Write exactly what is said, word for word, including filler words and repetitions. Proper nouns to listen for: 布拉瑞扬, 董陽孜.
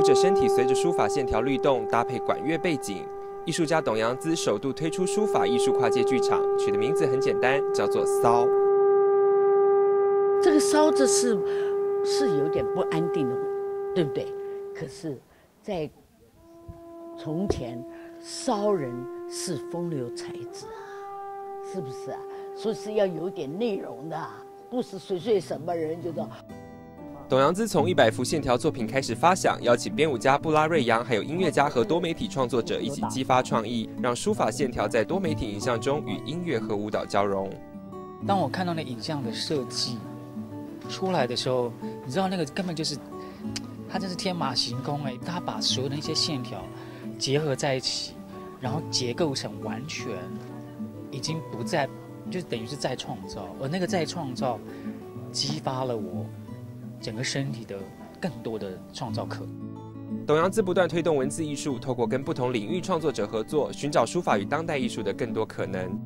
舞者身体随着书法线条律动，搭配管乐背景。艺术家董阳姿首度推出书法艺术跨界剧场，取的名字很简单，叫做“骚”。这个“骚”字是是有点不安定的，对不对？可是，在从前，骚人是风流才子啊，是不是啊？所以是要有点内容的、啊，不是随随什么人就到。 董阳姿从一百幅线条作品开始发想，邀请编舞家布拉瑞扬，还有音乐家和多媒体创作者一起激发创意，让书法线条在多媒体影像中与音乐和舞蹈交融。当我看到那影像的设计出来的时候，你知道那个根本就是，它就是天马行空哎，它把所有的一些线条结合在一起，然后结构成完全已经不再，就等于是再创造，而那个再创造激发了我。 整个身体的更多的创造可能。董阳姿不断推动文字艺术，透过跟不同领域创作者合作，寻找书法与当代艺术的更多可能。